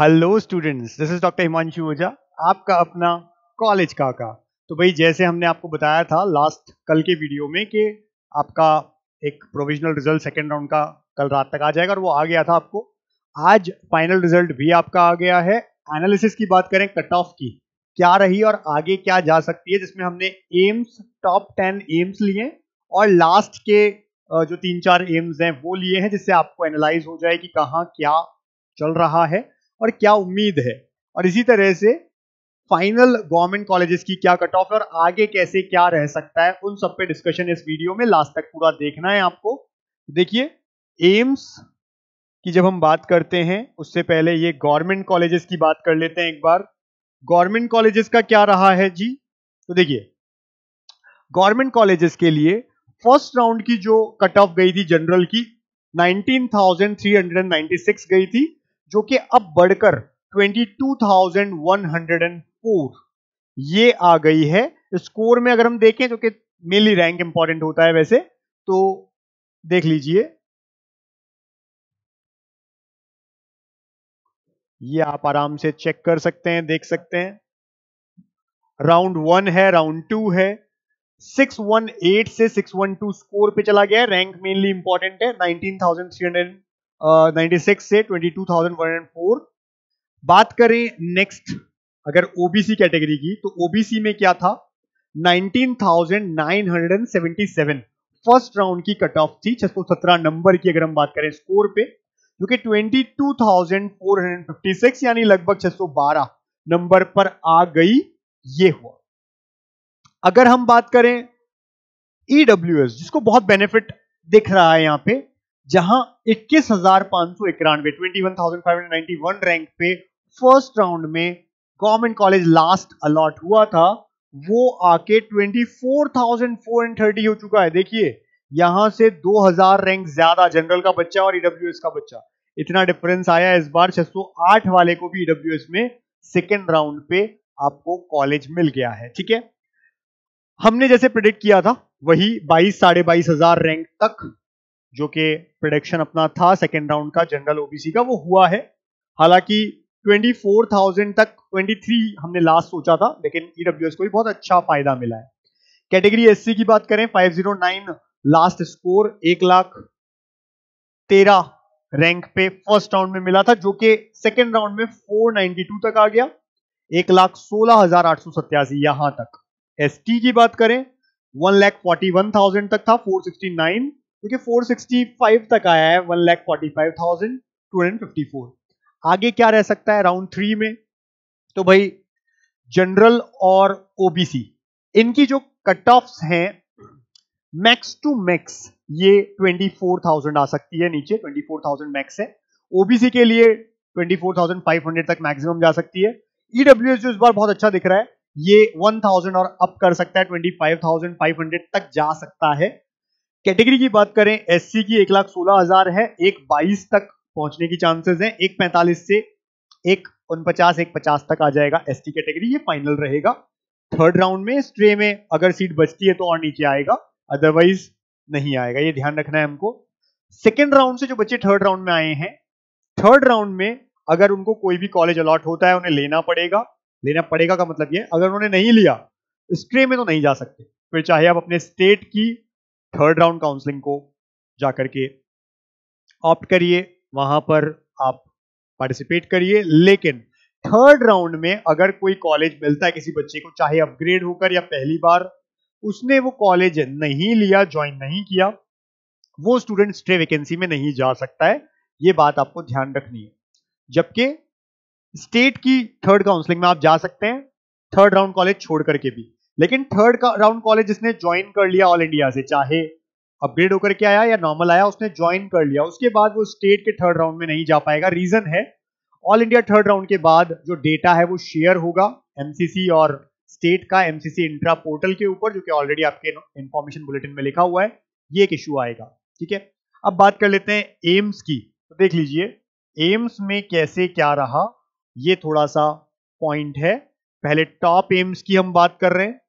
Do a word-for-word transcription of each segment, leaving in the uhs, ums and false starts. Hello students, this is doctor Himanshu Ojha, आपका अपना college काका। तो भाई जैसे हमने आपको बताया था लास्ट कल के वीडियो में कि आपका एक प्रोविजनल रिजल्ट सेकेंड राउंड का कल रात तक आ जाएगा और वो आ गया था आपको। आज फाइनल रिजल्ट भी आपका आ गया है। एनालिसिस की बात करें, कट ऑफ की क्या रही और आगे क्या जा सकती है, जिसमें हमने एम्स टॉप टेन एम्स लिए और लास्ट के जो तीन चार एम्स हैं वो लिए हैं, जिससे आपको एनालाइज हो जाए कि कहाँ क्या चल रहा है और क्या उम्मीद है। और इसी तरह से फाइनल गवर्नमेंट कॉलेजेस की क्या कट ऑफ है और आगे कैसे क्या रह सकता है, उन सब पे डिस्कशन इस वीडियो में लास्ट तक पूरा देखना है आपको। देखिए, एम्स की जब हम बात करते हैं उससे पहले ये गवर्नमेंट कॉलेजेस की बात कर लेते हैं एक बार। गवर्नमेंट कॉलेजेस का क्या रहा है जी, तो देखिए गवर्नमेंट कॉलेजेस के लिए फर्स्ट राउंड की जो कट ऑफ गई थी जनरल की nineteen thousand three hundred ninety six गई थी, जो कि अब बढ़कर twenty two thousand one hundred four ये आ गई है स्कोर में। अगर हम देखें, जो कि मेनली रैंक इंपॉर्टेंट होता है वैसे, तो देख लीजिए ये आप आराम से चेक कर सकते हैं, देख सकते हैं। राउंड वन है, राउंड टू है, सिक्स वन एट से सिक्स वन टू स्कोर पे चला गया है। रैंक मेनली इंपॉर्टेंट है। Nineteen thousand three hundred ninety six से twenty two thousand one hundred four. बात करें नेक्स्ट अगर ओबीसी कैटेगरी की, तो ओबीसी में क्या था, nineteen thousand nine hundred seventy seven first round की कट ऑफ थी, सिक्स हंड्रेड सेवनटीन नंबर की अगर हम बात करें स्कोर पे, जो कि twenty two thousand four hundred fifty six यानी लगभग सिक्स हंड्रेड ट्वेल्व नंबर पर आ गई। ये हुआ। अगर हम बात करें ईडब्ल्यूएस, जिसको बहुत बेनिफिट दिख रहा है यहाँ पे, जहां इक्कीस हजार पांच सौ इक्यानवे twenty one thousand five hundred ninety one rank पे फर्स्ट राउंड में गवर्नमेंट कॉलेज लास्ट अलॉट हुआ था, वो आके twenty four thousand four hundred thirty हो चुका है। देखिए यहां से दो हजार रैंक ज्यादा जनरल का बच्चा और ईडब्ल्यूएस का बच्चा, इतना डिफरेंस आया इस बार। छह सौ आठ वाले को भी ईडब्ल्यूएस में सेकेंड राउंड पे आपको कॉलेज मिल गया है। ठीक है, हमने जैसे प्रेडिक्ट किया था वही बाईस साढ़े बाईस हजार रैंक तक जो कि प्रेडिक्शन अपना था सेकेंड राउंड का जनरल ओबीसी का, वो हुआ है। हालांकि ट्वेंटी फोर थाउजेंड तक ट्वेंटी थ्री हमने लास्ट सोचा था, लेकिन ईडब्ल्यूएस को भी बहुत अच्छा फायदा मिला है। कैटेगरी एससी की बात करें, five hundred nine last score एक लाख तेरह रैंक पे फर्स्ट राउंड में मिला था, जो कि सेकेंड राउंड में फोर नाइन्टी टू तक आ गया, एक लाख सोलह हजार आठ सौ सत्तासी यहां तक। एसटी की बात करें, one lakh forty one thousand तक था, फोर सिक्सटी नाइन, क्योंकि फोर सिक्सटी फाइव तक आया है, one lakh forty five thousand two hundred fifty four. आगे क्या रह सकता है राउंड थ्री में, तो भाई जनरल और ओबीसी इनकी जो कट ऑफ है मैक्स टू मैक्स ये ट्वेंटी फोर थाउजेंड आ सकती है नीचे, ट्वेंटी फोर थाउजेंड मैक्स है। ओबीसी के लिए twenty four thousand five hundred तक मैक्सिमम जा सकती है। ईडब्ल्यूएस जो इस बार बहुत अच्छा दिख रहा है, ये वन थाउजेंड और अप कर सकता है, twenty five thousand five hundred तक जा सकता है। कैटेगरी की बात करें, एससी की एक लाख सोलह हजार है, एक बाईस तक पहुंचने की चांसेस हैं, एक पैंतालीस से एक उनपचास एक पचास तक आ जाएगा एसटी कैटेगरी। ये फाइनल रहेगा थर्ड राउंड में, स्ट्रे में अगर सीट बचती है तो और नीचे आएगा, अदरवाइज नहीं आएगा, ये ध्यान रखना है हमको। सेकेंड राउंड से जो बच्चे थर्ड राउंड में आए हैं, थर्ड राउंड में अगर उनको कोई भी कॉलेज अलॉट होता है उन्हें लेना पड़ेगा। लेना पड़ेगा का मतलब ये, अगर उन्होंने नहीं लिया स्ट्रे में तो नहीं जा सकते, फिर चाहे आप अपने स्टेट की थर्ड राउंड काउंसलिंग को जाकर के ऑप्ट करिए, वहां पर आप पार्टिसिपेट करिए। लेकिन थर्ड राउंड में अगर कोई कॉलेज मिलता है किसी बच्चे को, चाहे अपग्रेड होकर या पहली बार उसने वो कॉलेज नहीं लिया, ज्वाइन नहीं किया, वो स्टूडेंट स्ट्रे वैकेंसी में नहीं जा सकता है, ये बात आपको ध्यान रखनी है। जबकि स्टेट की थर्ड काउंसलिंग में आप जा सकते हैं थर्ड राउंड कॉलेज छोड़ करके भी, लेकिन थर्ड का राउंड कॉलेज जिसने ज्वाइन कर लिया ऑल इंडिया से, चाहे अपग्रेड होकर के आया या नॉर्मल आया, उसने ज्वाइन कर लिया, उसके बाद वो स्टेट के थर्ड राउंड में नहीं जा पाएगा। रीजन है, ऑल इंडिया थर्ड राउंड के बाद जो डेटा है वो शेयर होगा एमसीसी और स्टेट का, एमसीसी इंट्रा पोर्टल के ऊपर, जो कि ऑलरेडी आपके इंफॉर्मेशन बुलेटिन में लिखा हुआ है, ये एक इश्यू आएगा। ठीक है, अब बात कर लेते हैं एम्स की। तो देख लीजिए एम्स में कैसे क्या रहा, ये थोड़ा सा पॉइंट है। पहले टॉप एम्स की हम बात कर रहे हैं,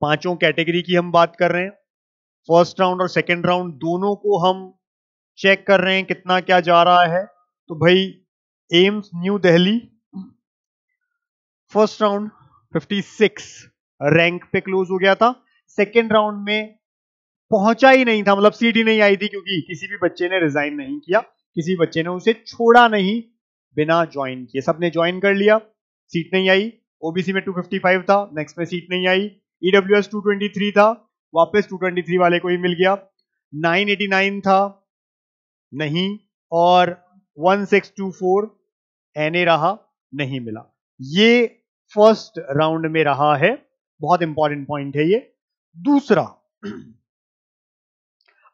पांचों कैटेगरी की हम बात कर रहे हैं, फर्स्ट राउंड और सेकेंड राउंड दोनों को हम चेक कर रहे हैं कितना क्या जा रहा है। तो भाई AIIMS New Delhi first round fifty six rank पे क्लोज हो गया था। सेकेंड राउंड में पहुंचा ही नहीं था, मतलब सीट ही नहीं आई थी, क्योंकि किसी भी बच्चे ने रिजाइन नहीं किया, किसी बच्चे ने उसे छोड़ा नहीं बिना ज्वाइन किए, सबने ज्वाइन कर लिया। सीट नहीं आई। ओबीसी में टू फिफ्टी फाइव था, नेक्स्ट में सीट नहीं आई। ईडब्ल्यूएस टू ट्वेंटी थ्री था, वापस टू ट्वेंटी थ्री वाले को ही मिल गया। नाइन एटी नाइन था, नहीं। और सिक्सटीन टू फोर एनए रहा, नहीं मिला। ये फर्स्ट राउंड में रहा है, बहुत इंपॉर्टेंट पॉइंट है ये। दूसरा,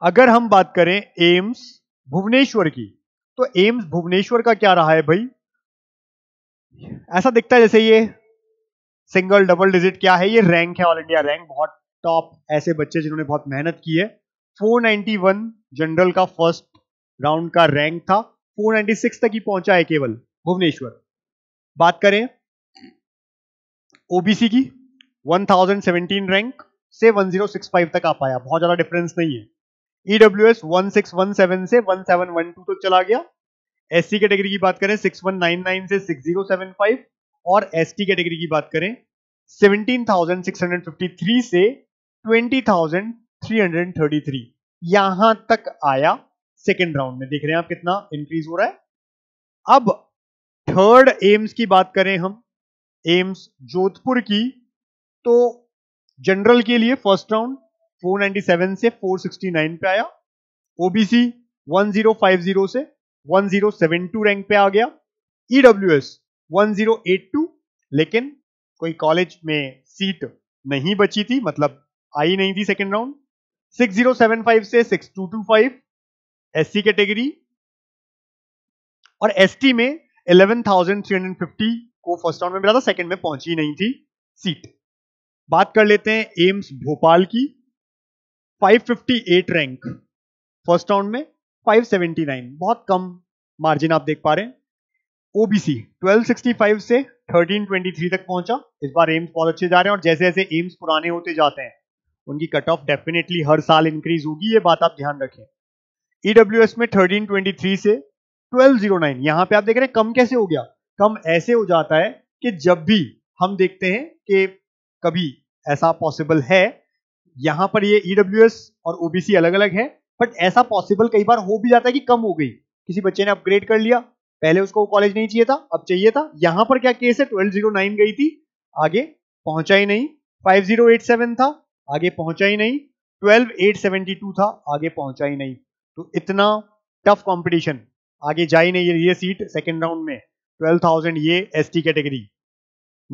अगर हम बात करें एम्स भुवनेश्वर की, तो एम्स भुवनेश्वर का क्या रहा है भाई? ऐसा दिखता है जैसे ये सिंगल डबल डिजिट क्या है, ये रैंक है, ऑल इंडिया रैंक, बहुत टॉप, ऐसे बच्चे जिन्होंने बहुत मेहनत की है। फोर नाइंटी वन जनरल का फर्स्ट राउंड का रैंक था, फोर नाइंटी सिक्स तक ही पहुंचा है केवल भुवनेश्वर। बात करें ओबीसी की, वन थाउजेंड सेवेंटीन रैंक से वन थाउजेंड सिक्सटी फाइव तक आ पाया, बहुत ज्यादा डिफरेंस नहीं है। ईडब्ल्यूएस सिक्सटीन सेवनटीन से सेवनटीन ट्वेल्व तक चला गया। एससी कैटेगरी की बात करें, सिक्सटी वन नाइंटी नाइन से सिक्सटी सेवनटी फाइव, और एसटी कैटेगरी की बात करें, seventeen thousand six hundred fifty three से twenty thousand three hundred thirty three, यहां तक आया सेकेंड राउंड में। देख रहे हैं आप कितना इंक्रीज हो रहा है। अब थर्ड एम्स की बात करें हम, एम्स जोधपुर की, तो जनरल के लिए first round four ninety seven से फोर सिक्सटी नाइन पे आया। ओबीसी टेन फिफ्टी से टेन सेवेंटी टू रैंक पे आ गया। ईडब्ल्यूएस टेन एटी टू, लेकिन कोई कॉलेज में सीट नहीं बची थी, मतलब आई नहीं थी second round. Sixty seventy five से sixty two twenty five. SC category और एसटी में eleven thousand three hundred fifty को फर्स्ट राउंड में मिला था, सेकंड में पहुंची नहीं थी सीट। बात कर लेते हैं एम्स भोपाल की, five fifty eight rank first round में, फाइव सेवेंटी नाइन, बहुत कम मार्जिन आप देख पा रहे हैं। ओबीसी ट्वेल्व सिक्सटी फाइव से थर्टीन ट्वेंटी थ्री तक पहुंचा। इस बार एम्स बहुत अच्छे जा रहे हैं, और जैसे जैसे एम्स पुराने होते जाते हैं उनकी कट ऑफ डेफिनेटली हर साल इंक्रीज होगी, ये बात आप ध्यान रखें। ईडब्ल्यूएस में थर्टीन ट्वेंटी थ्री से ट्वेल्व जीरो नाइन, यहां पे आप देख रहे हैं कम कैसे हो गया। कम ऐसे हो जाता है कि जब भी हम देखते हैं कि कभी ऐसा पॉसिबल है, यहां पर ये ईडब्ल्यूएस और ओबीसी अलग अलग है, बट ऐसा पॉसिबल कई बार हो भी जाता है कि कम हो गई, किसी बच्चे ने अपग्रेड कर लिया, पहले उसको कॉलेज नहीं चाहिए था, अब चाहिए था। यहां पर क्या केस है, ट्वेल्व जीरो नाइन गई थी, आगे पहुंचा ही नहीं। फाइव जीरो एट सेवन था, आगे पहुंचा ही नहीं। ट्वेल्व एट सेवेंटी टू था, आगे पहुंचा ही नहीं। तो इतना टफ कंपटीशन, आगे जा ही नहीं ये सीट सेकेंड राउंड में। ट्वेल्व थाउजेंड ये एसटी कैटेगरी।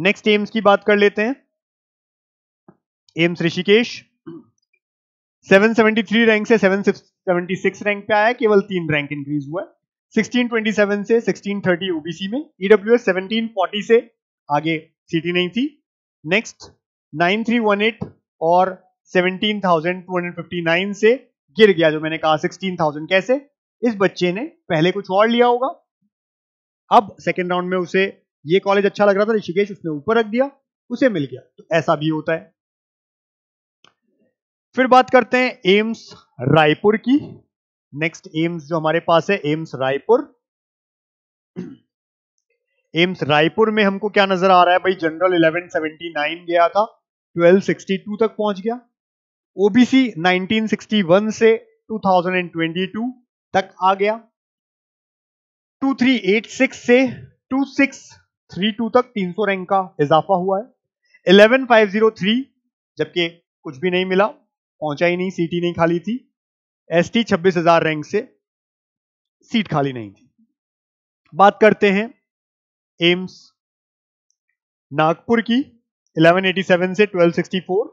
नेक्स्ट एम्स की बात कर लेते हैं, AIIMS Rishikesh, seven seventy three rank से सेवन सेवेंटी सिक्स रैंक पे आया, केवल तीन रैंक इंक्रीज हुआ। सिक्सटीन ट्वेंटी सेवन से सिक्सटीन थर्टी ओबीसी में। ईडब्ल्यूएस सेवनटीन फोर्टी से आगे सीट ही नहीं थी। Next nine three one eight और seventeen thousand two hundred fifty nine से गिर गया, जो मैंने कहा सिक्सटीन थाउजेंड। कैसे? इस बच्चे ने पहले कुछ और लिया होगा, अब सेकेंड राउंड में उसे ये कॉलेज अच्छा लग रहा था ऋषिकेश, उसने ऊपर रख दिया, उसे मिल गया, तो ऐसा भी होता है। फिर बात करते हैं एम्स रायपुर की। नेक्स्ट एम्स जो हमारे पास है, एम्स रायपुर। एम्स रायपुर में हमको क्या नजर आ रहा है भाई? जनरल इलेवन सेवेंटी नाइन गया था, ट्वेल्व सिक्सटी टू तक पहुंच गया। ओबीसी नाइंटीन सिक्सटी वन से टू थाउजेंड ट्वेंटी टू तक आ गया। ट्वेंटी थ्री एटी सिक्स से टू सिक्स थर्टी टू तक तीन सौ रैंक का इजाफा हुआ है। इलेवन फाइव जीरो थ्री, जबकि कुछ भी नहीं मिला, पहुंचा ही नहीं, सीट ही नहीं खाली थी। एसटी छब्बीस हज़ार रैंक से सीट खाली नहीं थी। बात करते हैं एम्स नागपुर की, इलेवन एटी सेवन से twelve sixty four,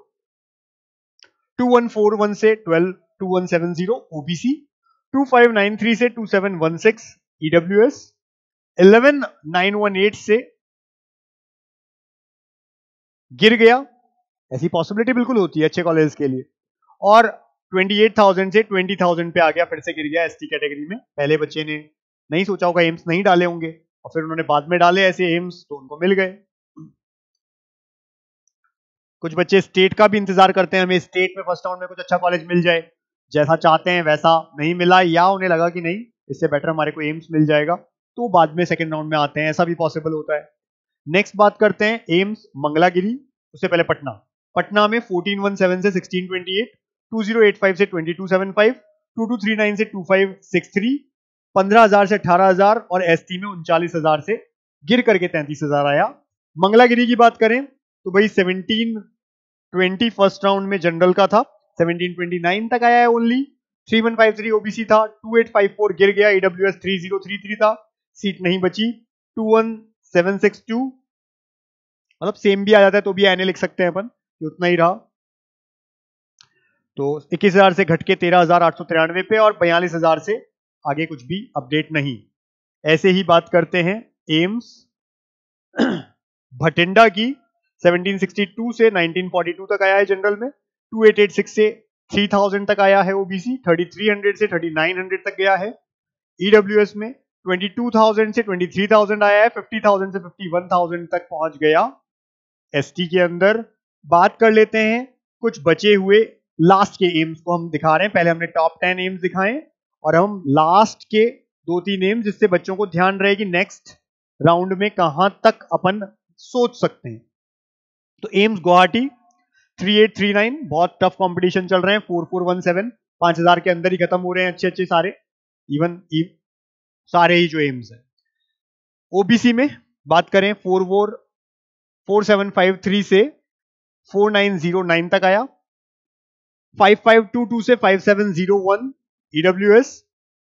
two one four one से twelve two one seven zero OBC, two five nine three से two seven one six EWS, eleven nine one eight से गिर गया, ऐसी पॉसिबिलिटी बिल्कुल होती है अच्छे कॉलेज के लिए। और ट्वेंटी एट थाउजेंड से ट्वेंटी थाउजेंड पे आ गया, फिर से गिर गया एसटी कैटेगरी में। पहले बच्चे ने नहीं सोचा होगा, एम्स नहीं डाले होंगे, और फिर उन्होंने बाद में डाले ऐसे एम्स, तो उनको मिल गए। कुछ बच्चे स्टेट का भी इंतजार करते हैं, हमें स्टेट में फर्स्ट राउंड में कुछ अच्छा कॉलेज मिल जाए, जैसा चाहते हैं वैसा नहीं मिला, या उन्हें लगा कि नहीं इससे बेटर हमारे को एम्स मिल जाएगा, तो बाद में सेकेंड राउंड में आते हैं, ऐसा भी पॉसिबल होता है। नेक्स्ट बात करते हैं एम्स मंगलागिरी, उससे पहले पटना। पटना में चौदह सौ सत्रह से सोलह सौ अट्ठाईस, बीस सौ पचासी से बाईस सौ पचहत्तर, बाईस सौ उनतालीस से पच्चीस सौ तिरसठ, पंद्रह हज़ार से अठारह हज़ार और एसटी में उनचालीस हज़ार से गिर करके तैंतीस हज़ार आया। मंगलागिरी की बात करें तो भाई सत्रह बीस फर्स्ट राउंड में जनरल का था, सत्रह उनतीस तक आया है only. Thirty one fifty three OBC था, अट्ठाईस सौ चौवन गिर गया, ईडब्ल्यूएस तीस सौ तैंतीस था, सीट नहीं बची। इक्कीस हज़ार सात सौ बासठ मतलब सेम भी आ जाता है तो भी एन ए लिख सकते हैं अपन, उतना ही रहा। तो इक्कीस हज़ार से घटके तेरह हज़ार आठ सौ तिरानवे पे और बयालीस हज़ार से आगे कुछ भी अपडेट नहीं। ऐसे ही बात करते हैं एम्स भटिंडा की, सत्रह सौ बासठ से उन्नीस सौ बयालीस तक आया है जनरल में, अट्ठाईस सौ छियासी से तीन हज़ार तक आया है ओबीसी, तैंतीस सौ से उनतालीस सौ तक गया है। ईडब्ल्यूएस में बाईस हज़ार से तेईस हज़ार आया है, पचास हज़ार से इक्यावन हज़ार तक पहुंच गया एसटी के अंदर। बात कर लेते हैं कुछ बचे हुए लास्ट के एम्स को हम दिखा रहे हैं। पहले हमने टॉप टेन एम्स दिखाए और हम लास्ट के दो तीन एम्स, जिससे बच्चों को ध्यान रहे कि नेक्स्ट राउंड में कहां तक अपन सोच सकते हैं। तो एम्स गुवाहाटी अड़तीस सौ उनतालीस, बहुत टफ कंपटीशन चल रहे हैं, चौवालीस सौ सत्रह पाँच हज़ार के अंदर ही खत्म हो रहे हैं अच्छे अच्छे सारे, इवन सारे ही जो एम्स है। ओबीसी में बात करें सैंतालीस सौ सैंतालीस सौ तिरेपन से उनचास सौ नौ तक आया, पचपन सौ बाईस से सत्तावन सौ01, E W S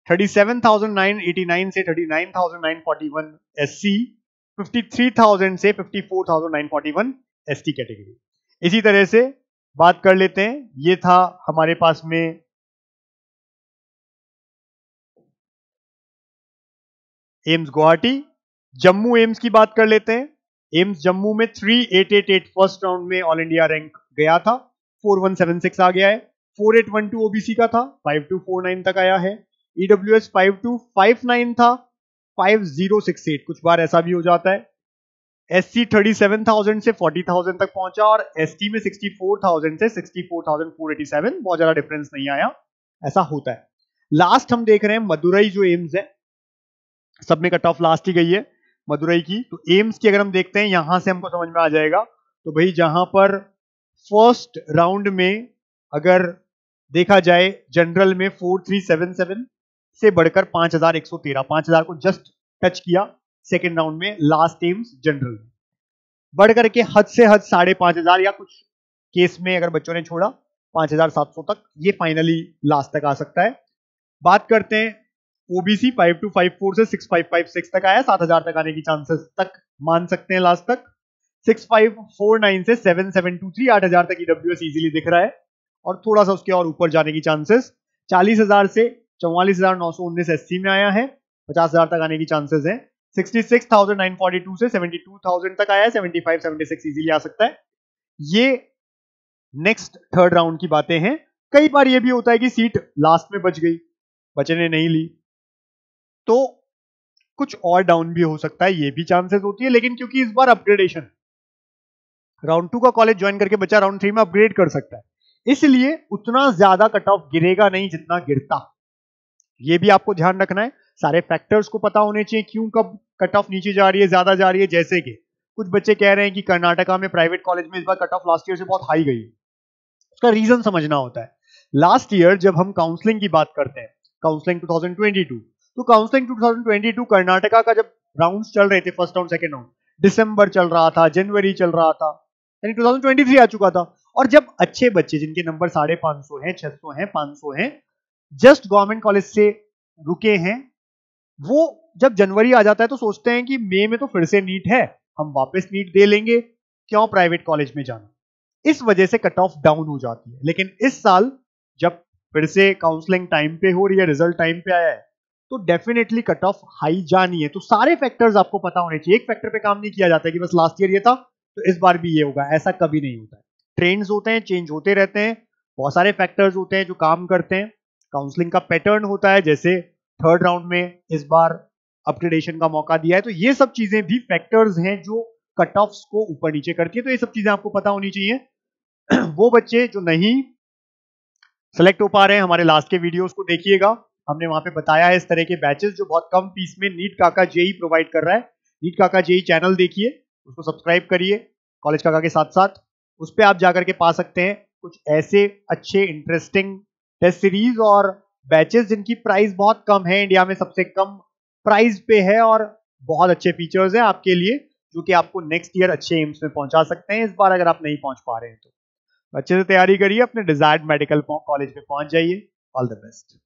सैंतीस हज़ार नौ सौ नवासी से उनतालीस हज़ार नौ सौ इकतालीस, S C तिरेपन हज़ार से चौवन हज़ार नौ सौ इकतालीस S T कैटेगरी। इसी तरह से बात कर लेते हैं, ये था हमारे पास में एम्स गुवाहाटी। जम्मू एम्स की बात कर लेते हैं। एम्स जम्मू में अड़तीस सौ अठासी फर्स्ट राउंड में ऑल इंडिया रैंक गया था, चार हज़ार एक सौ छिहत्तर आ गया है। अड़तालीस सौ बारह ओबीसी का था, बावन सौ उनचास तक आया है। ईडब्ल्यूएस बावन हज़ार दो सौ उनसठ था, पचास सौ अड़सठ, कुछ बार ऐसा भी हो जाता है। एससी सैंतीस हज़ार से चालीस हज़ार तक पहुंचा और एसटी में चौंसठ हज़ार से चौंसठ हज़ार चार सौ सत्तासी, बहुत ज्यादा डिफरेंस नहीं आया, ऐसा होता है। लास्ट हम देख रहे हैं मदुरई जो एम्स है, सब में कट ऑफ लास्ट ही गई है मदुरई की। तो एम्स की अगर हम देखते हैं यहां से हमको समझ में आ जाएगा। तो भाई जहां पर फर्स्ट राउंड में अगर देखा जाए जनरल में तैंतालीस सौ सतहत्तर से बढ़कर पाँच हज़ार एक सौ तेरह, पाँच हज़ार को जस्ट टच किया सेकेंड राउंड में लास्ट एम्स जनरल, बढ़ करके हद से हद साढ़े पांच हजार या कुछ केस में अगर बच्चों ने छोड़ा पाँच हज़ार सात सौ तक, ये फाइनली लास्ट तक आ सकता है। बात करते हैं ओबीसी, बावन सौ चौवन से पैंसठ सौ छप्पन तक आया, सात हज़ार तक आने की चांसेस तक मान सकते हैं लास्ट तक। पैंसठ सौ उनचास से सतहत्तर सौ तेईस, आठ हज़ार तक ईडब्ल्यूएस इजीली दिख रहा है और थोड़ा सा उसके और ऊपर जाने की चांसेस। चालीस हज़ार से चौवालीस हज़ार नौ सौ उन्नीस एससी में आया है, पचास हज़ार तक आने की चांसेस हैं। छियासठ हज़ार नौ सौ बयालीस से बहत्तर हज़ार तक आया है, पचहत्तर छिहत्तर इजीली आ सकता है। ये नेक्स्ट थर्ड राउंड की बातें हैं। कई बार ये भी होता है कि सीट लास्ट में बच गई, बच्चे ने नहीं ली, तो कुछ और डाउन भी हो सकता है, ये भी चांसेस होती है। लेकिन क्योंकि इस बार अपग्रेडेशन, राउंड टू का कॉलेज ज्वाइन करके बच्चा राउंड थ्री में अपग्रेड कर सकता है, इसलिए उतना ज्यादा कट ऑफ गिरेगा नहीं जितना गिरता, ये भी आपको ध्यान रखना है। सारे फैक्टर्स को पता होने चाहिए, क्यों कब कट ऑफ नीचे जा रही है, ज्यादा जा रही है। जैसे कि कुछ बच्चे कह रहे हैं कि कर्नाटका में प्राइवेट कॉलेज में इस बार कट ऑफ लास्ट ईयर से बहुत हाई गई है, उसका रीजन समझना होता है। लास्ट ईयर जब हम काउंसलिंग की बात करते हैं, counselling two thousand twenty two, तो counselling two thousand twenty two Karnataka का जब राउंड्स चल रहे थे, फर्स्ट राउंड सेकंड राउंड, दिसंबर चल रहा था, जनवरी चल रहा था, यानी टू थाउजेंड ट्वेंटी थ्री आ चुका था। और जब अच्छे बच्चे जिनके नंबर साढ़े पांच सौ है, छह सौ है, पांच सौ है, जस्ट गवर्नमेंट कॉलेज से रुके हैं, वो जब जनवरी आ जाता है तो सोचते हैं कि मई में तो फिर से नीट है, हम वापस नीट दे लेंगे, क्यों प्राइवेट कॉलेज में जाना। इस वजह से कट ऑफ डाउन हो जाती है। लेकिन इस साल जब फिर से काउंसलिंग टाइम पे हो रही है, रिजल्ट टाइम पे आया है, तो डेफिनेटली कट ऑफ हाई जानी है। तो सारे फैक्टर्स आपको पता होने चाहिए, एक फैक्टर पे काम नहीं किया जाता है कि बस लास्ट ईयर ये था तो इस बार भी ये होगा, ऐसा कभी नहीं होता है। ट्रेंड्स होते हैं, चेंज होते रहते हैं, बहुत सारे फैक्टर्स होते हैं जो काम करते हैं। काउंसलिंग का पैटर्न होता है, जैसे थर्ड राउंड में इस बार अपग्रेडेशन का मौका दिया है, तो ये सब चीजें भी फैक्टर्स हैं जो कट ऑफ्स को ऊपर नीचे करती है। तो ये सब चीजें आपको पता होनी चाहिए। वो बच्चे जो नहीं सेलेक्ट हो पा रहे हैं, हमारे लास्ट के वीडियोस को देखिएगा, हमने वहां पे बताया है इस तरह के बैचेस जो बहुत कम फीस में नीट काका जेई प्रोवाइड कर रहा है। नीट काका जेई चैनल देखिए, उसको सब्सक्राइब करिए कॉलेज काका के साथ साथ, उस पर आप जाकर के पा सकते हैं कुछ ऐसे अच्छे इंटरेस्टिंग टेस्ट सीरीज और बैचेस जिनकी प्राइस बहुत कम है, इंडिया में सबसे कम प्राइस पे है और बहुत अच्छे फीचर्स हैं आपके लिए जो कि आपको नेक्स्ट ईयर अच्छे एम्स में पहुंचा सकते हैं इस बार अगर आप नहीं पहुंच पा रहे हैं। तो अच्छे से तैयारी करिए, अपने डिजायर्ड मेडिकल कॉलेज में पहुंच जाइए। All the best.